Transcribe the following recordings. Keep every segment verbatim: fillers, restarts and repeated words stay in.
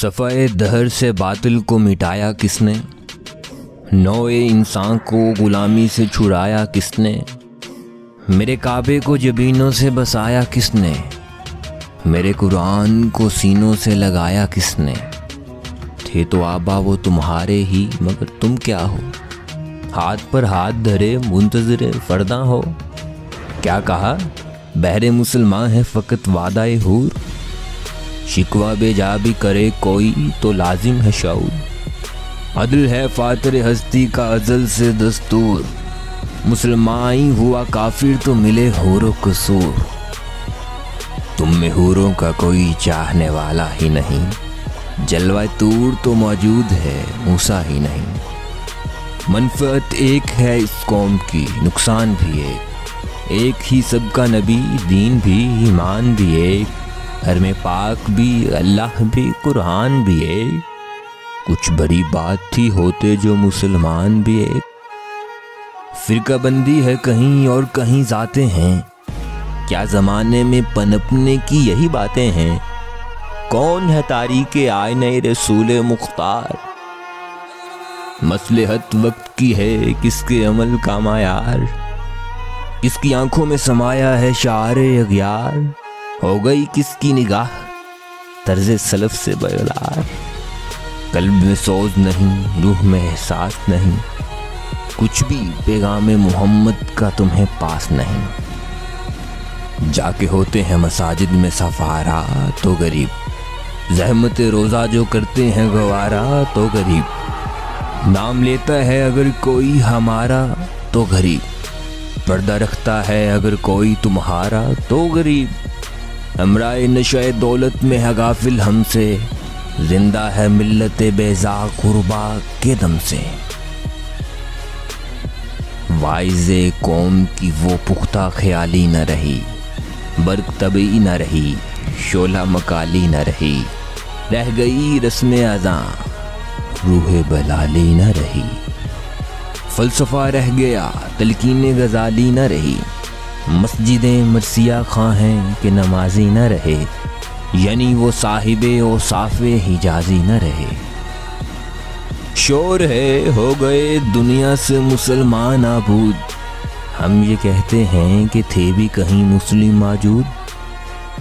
सफ़ाए दहर से बातिल को मिटाया किसने, नौए इंसान को ग़ुलामी से छुड़ाया किसने, मेरे काबे को जबीनों से बसाया किसने, मेरे कुरान को सीनों से लगाया किसने। थे तो आबा वो तुम्हारे ही मगर तुम क्या हो, हाथ पर हाथ धरे मुंतज़िरे फ़रदा हो। क्या कहा, बहरे मुसलमान है फ़कत वादा-ए हूर, शिकवा बेजा भी करे कोई तो लाजिम है शऊर। अदल है फातर हस्ती का अजल से दस्तूर, मुसलमानी हुआ काफिर तो मिले हूरों कसूर। तुम में हूरों का कोई चाहने वाला ही नहीं, जलवा तूर तो मौजूद है मूसा ही नहीं। मनफअत एक है इस कौम की नुकसान भी एक, एक ही सबका नबी दीन भी ईमान भी एक। हर में पाक भी अल्लाह भी कुरान भी एक, कुछ बड़ी बात थी होते जो मुसलमान भी एक। फ़िरकाबंदी है कहीं और कहीं जाते हैं, क्या ज़माने में पनपने की यही बातें हैं। कौन है तारीके आईने रसूल मुख्तार, मसलहत वक्त की है किसके अमल का मायार। किसकी आंखों में समाया है शारे अग्यार, हो गई किसकी निगाह तर्ज सलफ से बगलार। कल्ब में सोच नहीं रूह में एहसास नहीं, कुछ भी पैगाम मोहम्मद का तुम्हें पास नहीं। जाके होते हैं मसाजिद में सफारा तो गरीब, जहमत रोज़ा जो करते हैं गवारा तो गरीब। नाम लेता है अगर कोई हमारा तो गरीब, पर्दा रखता है अगर कोई तुम्हारा तो गरीब। हमराए नशाए दौलत में है गाफिल हमसे, जिंदा है मिल्लत बेजा गुरबा के दम से। वाइज़े कौम की वो पुख्ता ख्याली न रही, बर्क तबी न रही शोला मकाली न रही। रह गई रस्म अज़ां रूह बलाली न रही, फ़लसफ़ा रह गया तलकीन गज़ाली न रही। मस्जिदें मरसिया खां हैं कि नमाजी न रहे, यानी वो साहिबे ओ साफे हिजाजी न रहे। शोर है हो गए दुनिया से मुसलमान आबूद, हम ये कहते हैं कि थे भी कहीं मुस्लिम मौजूद।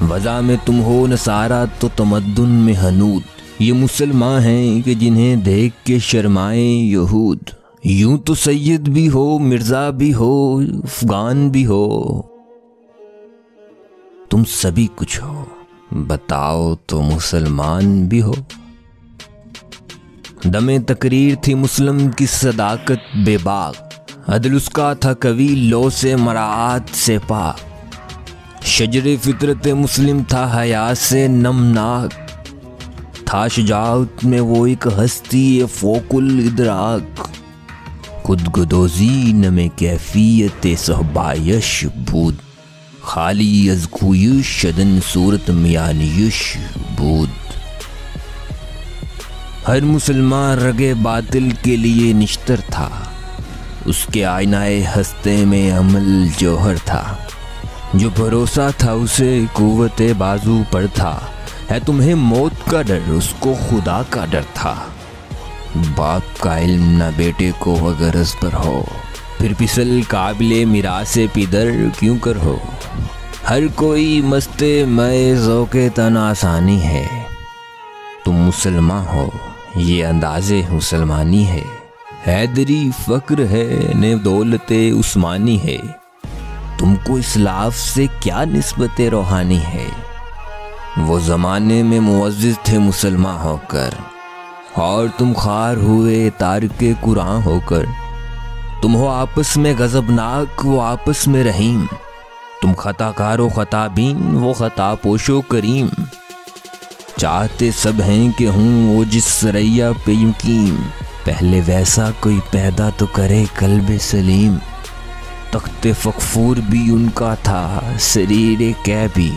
वज़ा में तुम हो नसारा तो तमद्दुन में हनूद, ये मुसलमान हैं कि जिन्हें देख के शर्माएं यहूद। यूं तो सैयद भी हो मिर्ज़ा भी हो अफगान भी हो, तुम सभी कुछ हो बताओ तो मुसलमान भी हो। दमे तकरीर थी मुस्लिम की सदाकत बेबाक, अदल उसका था कवि लो से मराआत से पाक। शजरे फितरत मुस्लिम था हया से नमनाक, था शुजाअत में वो एक हस्ती फ़ोकुल इदराक। खुद गुदोज़ी न में कैफियत सहबायश बूद, खाली अजकुयुश शदन सूरत मियानियुश बूद। हर मुसलमान रगे बातिल के लिए निश्तर था, उसके आईनाए हस्ते में अमल जौहर था। जो भरोसा था उसे कुव्वत बाजू पर था, है तुम्हें मौत का डर उसको खुदा का डर था। बाप का इल्म ना बेटे को अगरज पर हो, फिर फिसल काबिले मिरासे पिदर क्यों कर हो। हर कोई मस्ते मैं ज़ौक़े तन आसानी है, तुम मुसलमान हो ये अंदाज़े मुसलमानी है। हैदरी फ़क्र है ने दौलते उस्मानी है, तुमको इस्लाफ से क्या निस्बत रूहानी है। वो ज़माने में मुअज़्ज़िज़ थे मुसलमान होकर, और तुम ख़ार हुए तारके कुरान होकर। तुम हो आपस में गज़बनाक वो आपस में रहीम, तुम ख़ताकार व ख़ताबीन वो ख़तापोशो करीम। चाहते सब हैं कि हूँ वो जिस सरैया पे यकीन, पहले वैसा कोई पैदा तो करे कल्ब सलीम। तख्ते फ़कफ़ूर भी उनका था शरीर कै भी,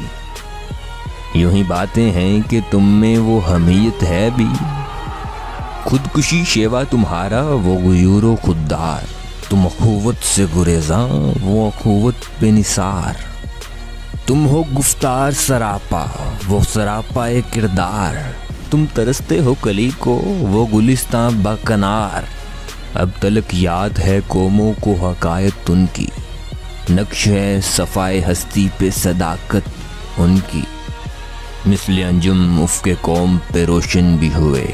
यूं ही बातें हैं कि तुम में वो हमीयत है भी। खुदकुशी शेवा तुम्हारा वो गुयूरो खुददार, तुम अखुवत से गुरेज़ां वो अखुवत बेनिसार। तुम हो गुफ्तार सरापा वो सरापा ए किरदार, तुम तरसते हो कली को वो गुलिस्तां बाकनार। अब तलक याद है कौमों को हकायत उनकी, नक्श है सफाए हस्ती पे सदाकत उनकी। मिसल अंजुम उफ़्क़े कौम पे रोशन भी हुए,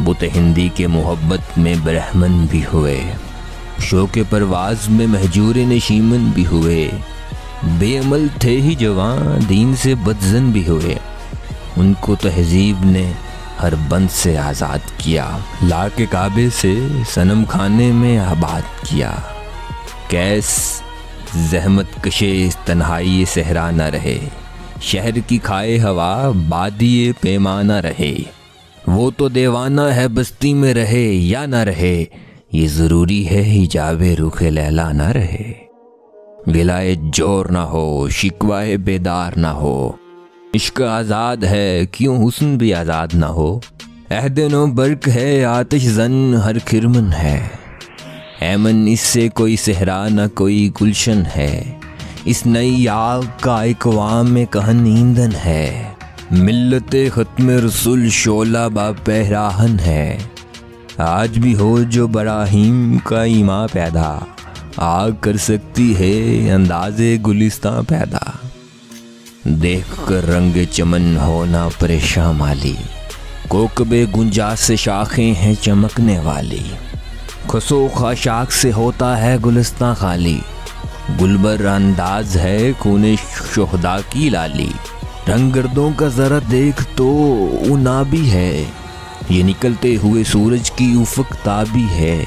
बुत हिंदी के मोहब्बत में ब्रह्मन भी हुए। शौक़ परवाज़ में महजूर नशीमन भी हुए, बेअमल थे ही जवान दीन से बदजन भी हुए। उनको तहजीब ने हर बंद से आज़ाद किया, लाके काबे से सनम खाने में आबाद किया। कैस जहमत कशे तन्हाई सहरा न रहे, शहर की खाए हवा बादिए पैमाना रहे। वो तो देवाना है बस्ती में रहे या ना रहे, ये ज़रूरी है हिजाबे रुखे लैला ना रहे। विलाए जोर ना हो, शिकवाए बेदार ना हो, इश्क आज़ाद है क्यों हुस्न भी आज़ाद ना हो। अहदे नो बर्क है आतिश जन हर खिरमन है, ऐमन इससे कोई सहरा ना कोई गुलशन है। इस नई आग का इकवाम में कहन ईंधन है, मिल्लत ख़त्म रसूल शोला बा पहराहन है। आज भी हो जो बराहीम का ईमा पैदा, आग कर सकती है अंदाज़े गुलिस्तां पैदा। देख कर रंग चमन होना परेशान माली, कोकबे गुंजाश से शाखें हैं चमकने वाली। खसो खाशाक से होता है गुलिस्तां खाली, गुलबर अंदाज है कोने शोहदा की लाली। रंगगर्दों का ज़रा देख तो उना भी है, ये निकलते हुए सूरज की उफक ताबी है।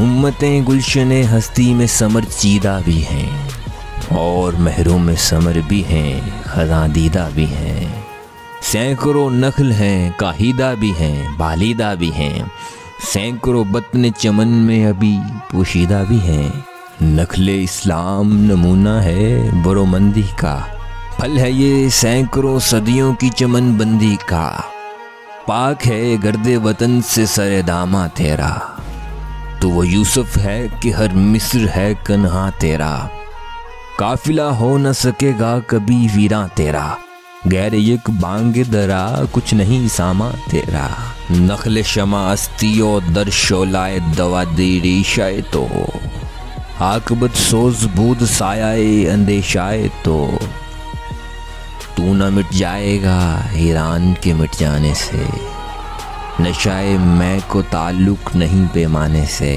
उम्मतें गुलशन हस्ती में समर चीदा भी हैं, और महरों में समर भी हैं खजादीदा भी हैं। सैकड़ों नखल हैं काहिदा भी हैं बालिदा भी हैं, सैकड़ों बतने चमन में अभी पोशीदा भी हैं। नखले इस्लाम नमूना है बरोमंदी का, फल है ये सैकड़ों सदियों की चमन बंदी का। पाक है गर्दे वतन से सरे दामा तेरा, तो वो यूसुफ है कि हर मिस्र है कन्हा तेरा। काफिला हो न सकेगा कभी वीरा तेरा, गैर एक बांगे दरा कुछ नहीं सामा तेरा। नखले शमा अस्तियो दर शोलाए दवा देरी शाय तो हो, आकबत सोज बूद सायाए अंदेशाए तो। तू ना मिट जाएगा ईरान के मिट जाने से, नशाए मैं को ताल्लुक नहीं पैमाने से।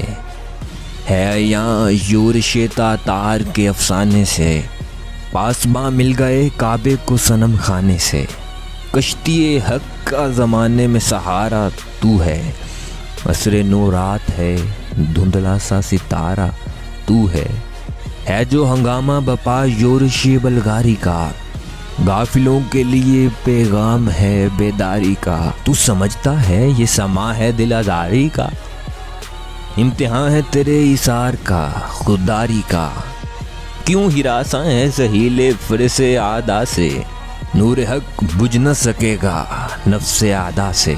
है यहाँ यूर शेता तार के अफसाने से, पासबा मिल गए काबे को सनम खाने से। कश्ती हक का ज़माने में सहारा तू है, असरे नो रात है धुंधला सा सितारा तू है। है जो हंगामा बपा योरशे बलगारी का, गाफिलों के लिए पैगाम है बेदारी का। तू समझता है ये समा है दिल आज़ारी का, इम्तिहान है तेरे इसार का खुददारी का। क्यों हिरासा है सहीले फरसे आदा से, नूर हक बुझ न सकेगा नफ्से आदा से।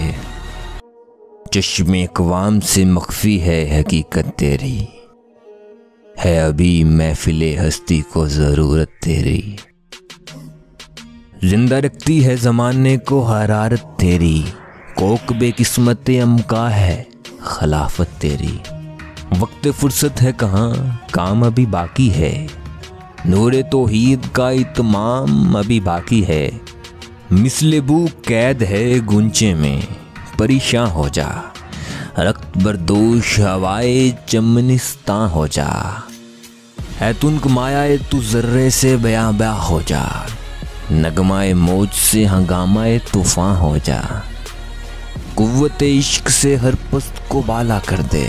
चश्मे क़वाम से मख्फी है हकीकत तेरी, है अभी महफिले हस्ती को ज़रूरत तेरी। जिंदा रखती है ज़माने को हरारत तेरी, कोकबे किस्मत अमका है खिलाफत तेरी। वक्त फुर्सत है कहाँ काम अभी बाकी है, नूरे तौहीद का इत्माम अभी बाकी है। मिसलेबू कैद है गुंचे में परेशान हो जा, रक्त बरदोश हवाए चमनिस्तां हो जा। है तुनक मायाए तू जर्रे से बयाबा हो जा, नगमाए मौज से हंगामाए तूफान हो जा। कुव्वत इश्क से हर पस्त को बाला कर दे,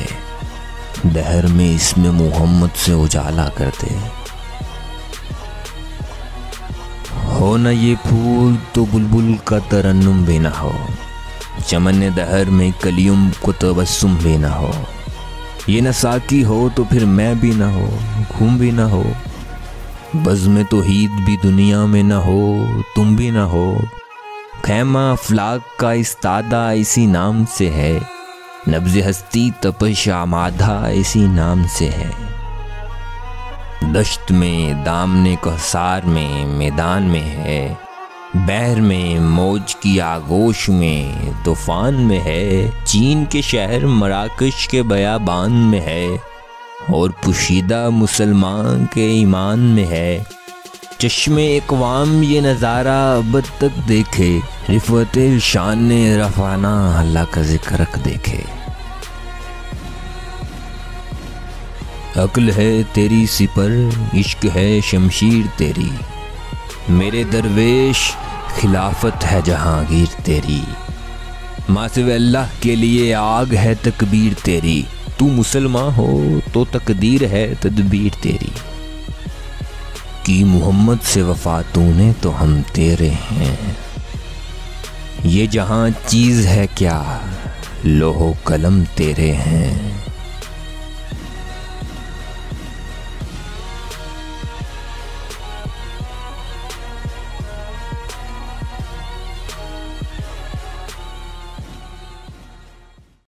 दहर में इसमें मोहम्मद से उजाला कर दे। हो न ये फूल तो बुलबुल का तरन्नुम भी ना हो, चमन दहर में कलियुम को तबस्सुम भी ना हो। ये न साकी हो तो फिर मैं भी ना हो, घूम भी ना हो। बज़्म तौहीद भी दुनिया में ना हो, तुम भी ना हो। खैमा अफलाक का इस्तादा इसी नाम से है, नब्ज़ हस्ती तपश आमादा इसी नाम से है। दश्त में दामने कोहसार में मैदान में है, बहर में मौज की आगोश में तूफान में है, चीन के शहर मराकश के बयाबान में है, और पुशीदा मुसलमान के ईमान में है। चश्मे इकवाम ये नज़ारा अब तक देखे, रिफ़त शान रफ़ाना अल्लाह का जिक्र रख देखे। अक्ल है तेरी सिपर, इश्क है शमशीर तेरी, मेरे दरवेश खिलाफत है जहांगीर तेरी, मासिव अल्लाह के लिए आग है तकबीर तेरी, तू मुसलमान हो तो तकदीर है तदबीर तेरी, कि मोहम्मद से वफा तूने तो हम तेरे हैं, ये जहां चीज़ है क्या लोहो कलम तेरे हैं।